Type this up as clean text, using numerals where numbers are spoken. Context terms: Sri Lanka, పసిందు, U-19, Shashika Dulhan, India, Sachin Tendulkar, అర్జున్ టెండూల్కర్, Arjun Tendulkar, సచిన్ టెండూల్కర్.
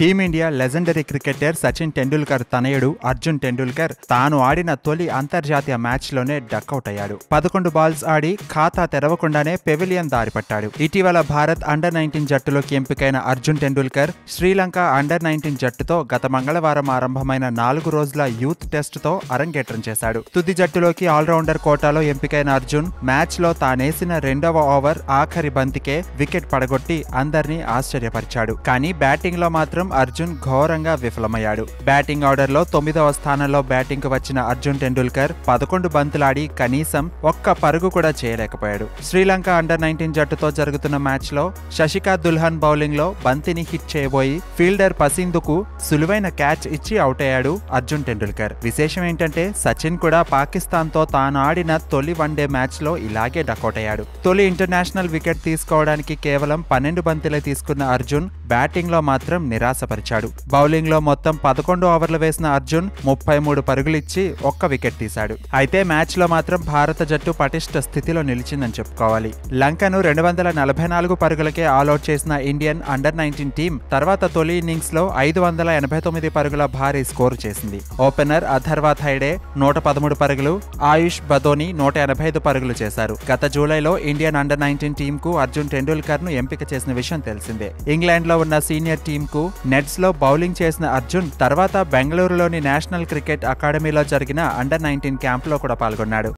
Team India legendary cricketer Sachin Tendulkar Tanayudu Arjun Tendulkar Tanu Adina Toli Antarjatiya match lone duckout ayadu. 11 balls adi Khata Teravakundane Pavilion Daripatadu. Itivala Bharat Under-19 Jattuloki empikaina Arjun Tendulkar Sri Lanka Under-19 Jattuto Gata Mangalavaram Arambhamaina 4 Rojula Youth Test to Arangetram Chesadu. Tudi Jattuloki all-rounder Kotalo empikaina Arjun match lo Tanesina Rendava over Akhari Bantike wicket Padagotti Andarni Ascharyaparchadu. Kani batting lo matram Arjun Ghoranga Viflamayadu. Batting order lo 9వ స్థానంలో batting కు వచ్చిన Arjun Tendulkar 11 బంతులాడి కనీసం ఒక్క పరుగు కూడా చేయలేకపోయాడు. Sri Lanka Under-19 జట్టుతో జరుగుతున్న మ్యాచ్ లో Shashika Dulhan బౌలింగ్ లో బంతిని హిట్ చేయబోయి ఫీల్డర్ పసిందుకు సులువైన క్యాచ్ ఇచ్చి అవుట్ అయ్యాడు Arjun Tendulkar. విశేషం ఏంటంటే సచిన్ కూడా పాకిస్తాన్ తో తాను ఆడిన తొలి వన్డే మ్యాచ్ లో ఇలాగే డకౌట్ అయ్యాడు. తొలి ఇంటర్నేషనల్ వికెట్ తీసుకోవడానికి కేవలం 12 బంతులే తీసుకున్న Arjun బ్యాటింగ్ లో మాత్రం నిరాశపరిచాడు. బౌలింగ్ లో మొత్తం 11 ఓవర్లు వేసిన Arjun 33 పరుగులిచ్చి ఒక్క వికెట్ తీశాడు. అయితే మ్యాచ్ లో మాత్రం భారత జట్టు పటిష్ట స్థితిలో నిలిచిందని చెప్పుకోవాలి. లంకను 244 పరుగులకే ఆల్అౌట్ చేసిన ఇండియన్ Under-19 టీం తర్వాత తొలి ఇన్నింగ్స్ లో 589 పరుగుల భారీ స్కోరు చేసింది. ఓపెనర్ అథర్వ థైడే 113 పరుగులు, ఆయుష్ బదోని 185 పరుగులు చేశారు. గత జూలైలో ఇండియన్ Under-19 టీం కు అర్జున్ టెండూల్కర్ ను ఎంపిక చేసిన విషయం తెలిసిందే. ఇంగ్లాండ్ లో ఉన్న సీనియర్ టీం కు నెట్స్ లో బౌలింగ్ చేసిన Arjun తర్వాత బెంగళూరులోని నేషనల్ క్రికెట్ అకాడమీలో జరిగిన Under-19 క్యాంప్ లో కూడా పాల్గొన్నాడు.